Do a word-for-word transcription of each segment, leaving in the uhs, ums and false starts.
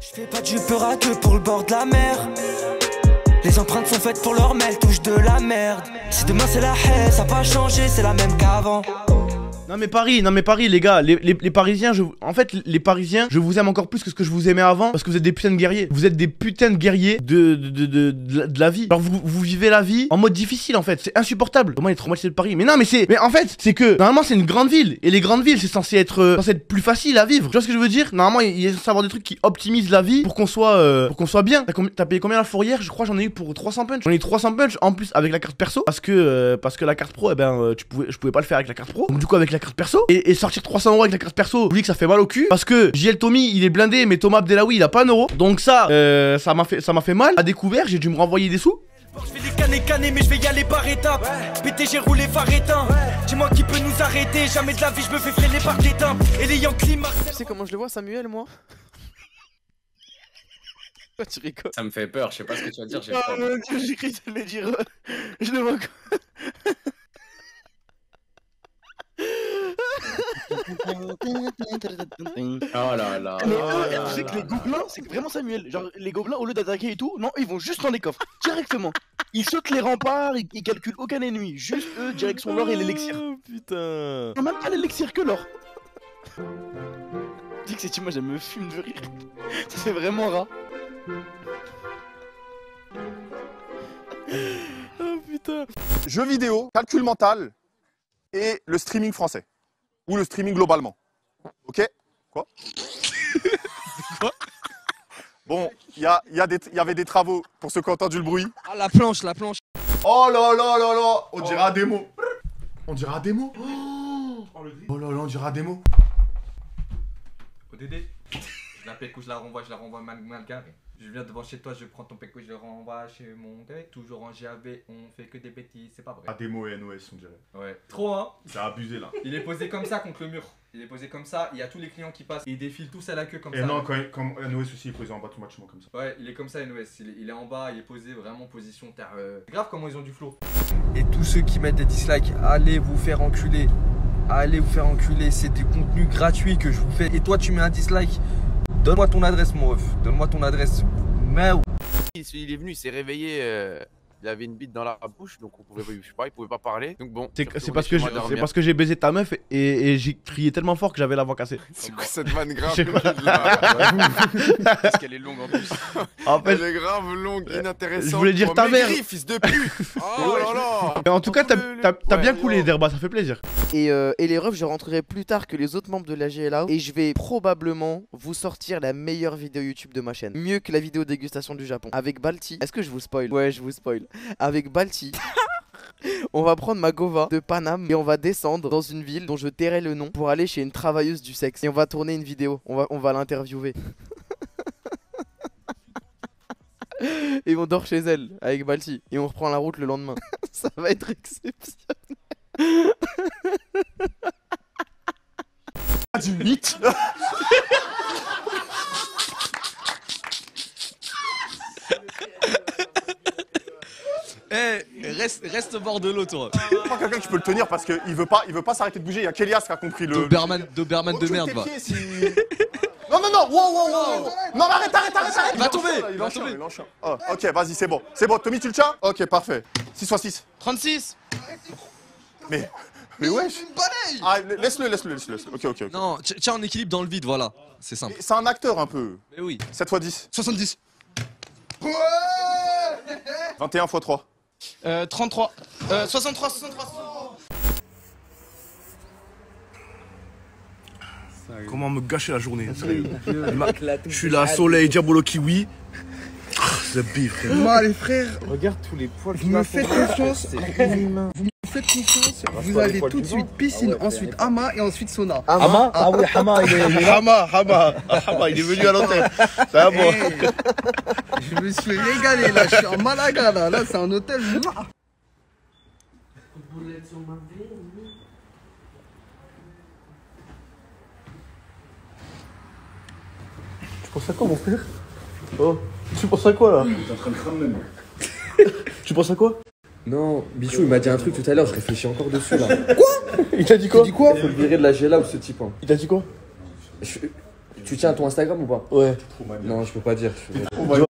Je fais pas du peur à deux pour le bord de la mer. Les empreintes sont faites pour leur mêle, touche de la merde. Si demain c'est la haie, ça a pas changé, c'est la même qu'avant. Non mais Paris, non mais Paris les gars, les, les, les Parisiens, je, en fait les Parisiens, je vous aime encore plus que ce que je vous aimais avant. Parce que vous êtes des putains de guerriers, vous êtes des putains de guerriers de, de, de, de, de, la, de la vie. Alors vous, vous vivez la vie en mode difficile en fait, c'est insupportable. Comment les traumatisés de Paris? Mais non mais c'est, mais en fait c'est que normalement c'est une grande ville. Et les grandes villes c'est censé être, euh, censé être plus facile à vivre. Tu vois ce que je veux dire? Normalement il est censé avoir des trucs qui optimisent la vie pour qu'on soit, euh, pour qu'on soit bien. T'as payé combien la fourrière? Je crois j'en ai eu pour trois cents punch. J'en ai eu trois cents punch en plus avec la carte perso. Parce que, euh, parce que la carte pro, eh ben euh, tu pouvais, je pouvais pas le faire avec la carte pro. Donc du coup avec la carte perso et, et sortir trois cents euros avec la carte perso, je dis que ça fait mal au cul parce que JLTomy il est blindé mais Thomas Abdellaoui il a pas un euro, donc ça euh, ça m'a fait ça m'a fait mal à découvert, j'ai dû me renvoyer des sous. Je vais les canner canner mais je vais y aller par étapes. Pété j'ai roulé phare éteint. Dis-moi qui peut nous arrêter, jamais de la vie je me fais freiner par des timbres et les Yankees Marseille. Tu sais comment je le vois Samuel moi? Oh, tu rigoles. Ça me fait peur, je sais pas ce que tu vas dire, j'ai peur. Oh mon dieu, j'ai cru de le dire. Je le vois quoi. Oh là là. Mais eux, tu sais que les gobelins, c'est vraiment Samuel. Genre, les gobelins, au lieu d'attaquer et tout, non, ils vont juste dans les coffres, directement. Ils sautent les remparts, ils, ils calculent aucun ennemi. Juste eux, direction l'or et l'élixir. Putain. Non, même pas l'élixir que l'or. Dis que c'est tu, moi, je me fume de rire. Ça, c'est vraiment rare. Oh putain. Jeux vidéo, calcul mental et le streaming français. Ou le streaming globalement. Ok? Quoi? Quoi? Bon, il y, y, y avait des travaux pour ceux qui ont entendu le bruit. Ah, la planche, la planche. Oh là là là là. On dirait un démo. On dirait un démo. Oh là là, on dirait un démo. O D D. Je la pécou, je la renvoie, je la renvoie mal, mal garé. Je viens devant chez toi, je prends ton pécou, je le renvoie chez mon gars. Toujours en G A B, on fait que des bêtises, c'est pas vrai. Ah, des mots et N O S, on dirait. Ouais. Trop, hein. C'est abusé, là. Il est posé comme ça contre le mur. Il est posé comme ça, il y a tous les clients qui passent. Ils défilent tous à la queue comme et ça. Et non, quand, quand N O S aussi, il est posé en bas tout matchement comme ça. Ouais, il est comme ça, N O S. Il est, il est en bas, il est posé vraiment position terre. Euh... C'est grave comment ils ont du flow. Et tous ceux qui mettent des dislikes, allez vous faire enculer. Allez vous faire enculer. C'est des contenus gratuits que je vous fais. Et toi, tu mets un dislike. Donne-moi ton adresse, mon ref. Donne-moi ton adresse. Mais où il est venu, il s'est réveillé. Euh, il avait une bite dans la bouche, donc on pouvait, je sais pas, il pouvait pas parler. Donc bon. C'est parce que c'est parce que j'ai baisé ta meuf et, et j'ai crié tellement fort que j'avais la voix cassée. C'est quoi cette vanne grave? Parce qu'elle est longue en plus. En fait, elle est grave longue, inintéressante. Je voulais dire ta mère. Fils de pute. Oh là là. En tout cas, t'as bien coulé, Derba, ça fait plaisir. Et, euh, et les refs, je rentrerai plus tard que les autres membres de la J L A O et je vais probablement vous sortir la meilleure vidéo YouTube de ma chaîne. Mieux que la vidéo dégustation du Japon. Avec Balti. Est-ce que je vous spoil? Ouais, je vous spoil. Avec Balti, on va prendre ma gova de Paname et on va descendre dans une ville dont je tairai le nom pour aller chez une travailleuse du sexe. Et on va tourner une vidéo. On va, on va l'interviewer. Et on dort chez elle avec Balti. Et on reprend la route le lendemain. Ça va être exceptionnel. Du mythe. Eh, reste, reste au bord de l'eau, toi. Quelqu'un qui peut le tenir parce qu'il veut pas, il veut pas s'arrêter de bouger. Il y a Kélias qui a compris le. Doberman, Doberman oh, de merde, va. Si... Non, non, non, wow, wow, wow, wow. Non, mais arrête, arrête, arrête, arrête. Il va tomber. Il va tomber. Oh, ok, vas-y, c'est bon, c'est bon. Tommy, tu le tiens? Ok, parfait. six fois six. trente-six. Mais, mais wesh! Ah, laisse-le, laisse-le, laisse-le. Ok, ok, ok. Non, tiens, en équilibre dans le vide, voilà. C'est simple. C'est un acteur un peu. Mais oui. sept fois dix. soixante-dix. Ouais! vingt et un fois trois. Euh, trente-trois. Euh, soixante-trois, soixante-trois. Comment me gâcher la journée, sérieux. Je suis là, soleil, diabolo kiwi. C'est bif, frère. Moi, les frères. Regarde tous les poils. Vous me faites confiance. Faites confiance, vous allez tout de suite piscine, ensuite Hama et ensuite sauna. Hama? Ah oui, Hama, il est venu. Hama, Hama, Hama, il est venu à l'hôtel. C'est à moi. Je me suis régalé là, je suis en Malaga là, là c'est un hôtel. Tu penses à quoi mon frère? Oh, tu penses à quoi là? T'es en train de cramer même. Tu penses à quoi? Non, Bichou il m'a dit un truc tout à l'heure, je réfléchis encore dessus là. Quoi? Il t'a dit quoi? Il t'a dit quoi? Faut le virer de la G L A ou ce type hein. Il t'a dit quoi? Je... Tu tiens ton Instagram ou pas? Ouais. Non, je peux pas dire. Je peux pas dire.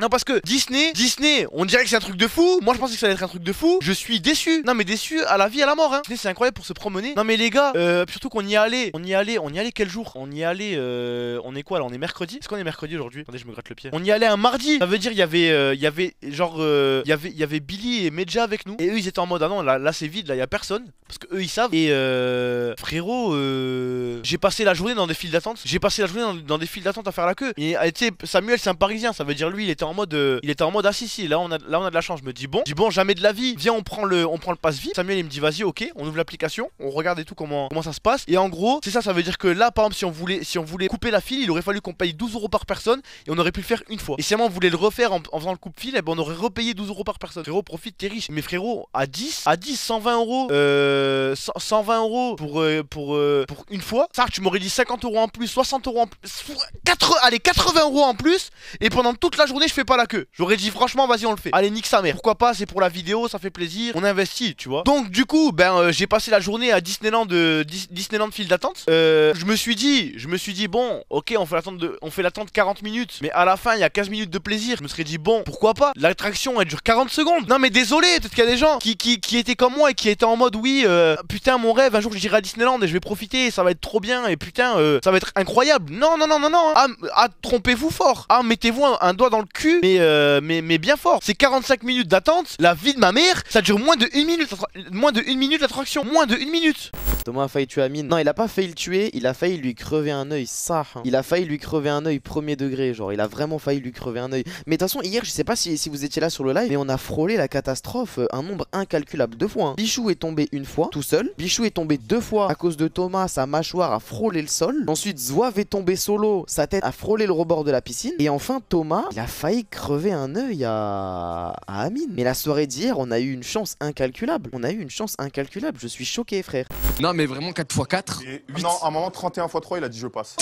Non, parce que Disney, Disney, on dirait que c'est un truc de fou. Moi je pensais que ça allait être un truc de fou. Je suis déçu. Non mais déçu à la vie, à la mort hein. Disney c'est incroyable pour se promener. Non mais les gars, euh, surtout qu'on y est allé. On y est allé, on y est allé quel jour? On y est allé, euh, on est quoi là? On est mercredi. Est-ce qu'on est mercredi aujourd'hui? Attendez, je me gratte le pied. On y allait un mardi. Ça veut dire il y avait, euh, il y avait genre, euh, il y avait, il y avait Billy et Medja avec nous. Et eux ils étaient en mode ah non là, là c'est vide, là il y a personne. Parce que eux ils savent. Et euh, frérot, euh, j'ai passé la journée dans des files d'attente. J'ai passé la journée dans, dans des files d'attente à faire la queue. Et tu sais, Samuel c'est un Parisien, ça veut dire lui il était en mode euh, il était en mode ah si si là on a là on a de la chance. Je me dis bon je dis bon jamais de la vie, viens on prend le on prend le passe vie. Samuel il me dit vas-y ok, on ouvre l'application, on regarde et tout comment comment ça se passe. Et en gros c'est ça, ça veut dire que là par exemple si on voulait si on voulait couper la file il aurait fallu qu'on paye douze euros par personne et on aurait pu le faire une fois. Et si on voulait le refaire en, en faisant le coupe file et ben on aurait repayé douze euros par personne. Frérot profite, t'es riche. Mais frérot à dix à dix cent vingt euros euh, cent vingt euros pour euh, pour euh, pour une fois. Ça tu m'aurais dit cinquante euros en plus, soixante euros en plus, quatre allez quatre-vingts euros en plus et pendant toute la journée je fais pas la queue. J'aurais dit franchement vas-y on le fait. Allez nique sa mère. Pourquoi pas, c'est pour la vidéo, ça fait plaisir. On investit, tu vois. Donc du coup, ben euh, j'ai passé la journée à Disneyland de Dis Disneyland file d'attente. Euh, je me suis dit, je me suis dit bon, OK, on fait l'attente de on fait l'attente quarante minutes, mais à la fin, il y a quinze minutes de plaisir. Je me serais dit bon, pourquoi pas. L'attraction elle dure quarante secondes. Non mais désolé, peut-être qu'il y a des gens qui, qui qui étaient comme moi et qui étaient en mode oui, euh, putain mon rêve, un jour j'irai à Disneyland et je vais profiter, ça va être trop bien et putain euh, ça va être incroyable. Non non non non non. Ah, ah trompez-vous fort. Ah mettez-vous un, un doigt dans le cul mais euh, mais mais bien fort. C'est quarante-cinq minutes d'attente, la vie de ma mère, ça dure moins de une minute, moins de une minute l'attraction, moins de une minute. Thomas a failli tuer Amine. Non, il a pas failli le tuer, il a failli lui crever un œil, ça. Hein. Il a failli lui crever un œil premier degré, genre il a vraiment failli lui crever un œil. Mais de toute façon, hier, je sais pas si, si vous étiez là sur le live, mais on a frôlé la catastrophe un nombre incalculable de fois. Hein. Bichou est tombé une fois tout seul, Bichou est tombé deux fois à cause de Thomas, sa mâchoire a frôlé le sol. Ensuite, Zouave est tombé solo, sa tête a frôlé le rebord de la piscine et enfin Thomas, il a failli crever un œil à... à Amine. Mais la soirée d'hier, on a eu une chance incalculable. On a eu une chance incalculable, je suis choqué, frère. Non mais vraiment quatre fois quatre et huit... Non, à un moment trente et un fois trois il a dit je passe.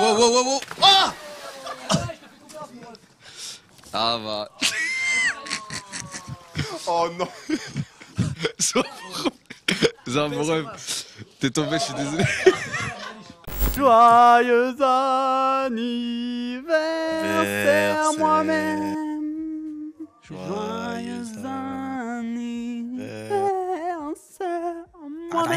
Wow wow wow wow. Ah ah bah. Oh non. Zambrem, t'es tombé, je suis désolé. Joyeux anniversaire moi-même. Joyeux anniversaire. On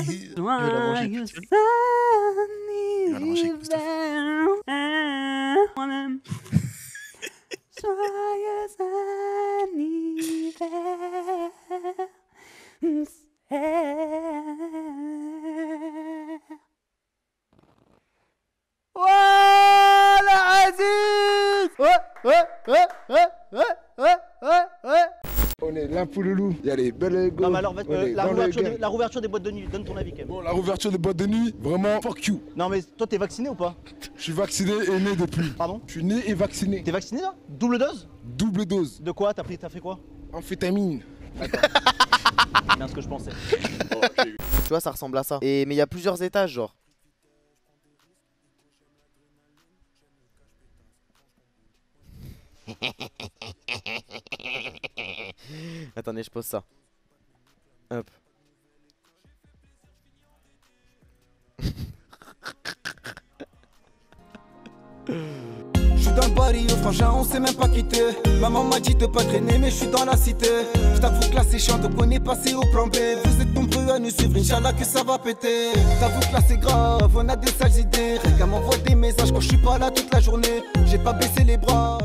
est là pour le loup, il y a les belles go. Non mais alors euh, la, rouverture de, la rouverture des boîtes de nuit, donne ton avis quand même. Bon, la rouverture des boîtes de nuit, vraiment fuck you. Non mais toi t'es vacciné ou pas? Je suis vacciné et né depuis. Pardon? Je suis né et vacciné. T'es vacciné là? Double dose? Double dose. De quoi? T'as pris, t'as fait quoi? Amphétamine. D'accord. C'est bien ce que je pensais. Oh, tu vois ça ressemble à ça. Et mais il y a plusieurs étages genre. Attendez, je pose ça. Hop. Je suis dans le barrio, frangin, on sait même pas quitter. Maman m'a dit de pas traîner, mais je suis dans la cité. Je t'avoue que là c'est chiant, donc on est passé au plan B. Vous êtes nombreux à nous suivre, Inch'Allah que ça va péter. T'avoue que là c'est grave, on a des sales idées. Regarde, m'envoie des messages quand je suis pas là toute la journée. J'ai pas baissé les bras.